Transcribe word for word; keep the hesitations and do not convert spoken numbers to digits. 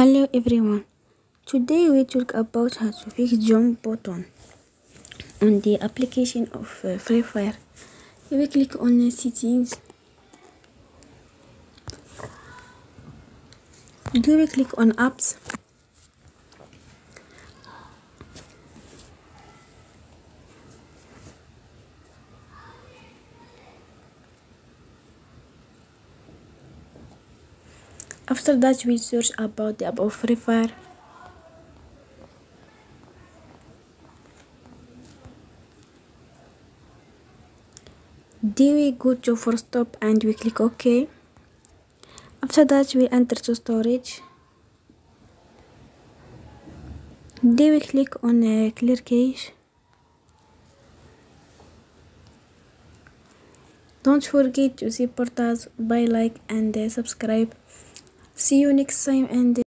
Hello everyone, today we talk about how to fix jump button on the application of uh, Free Fire. We click on the settings, then we click on apps, after that we search about the app of Free Fire. Then we go to first stop and we click OK. After that we enter to storage. Then we click on uh, clear cache. Don't forget to support us by like and uh, subscribe. See you next time and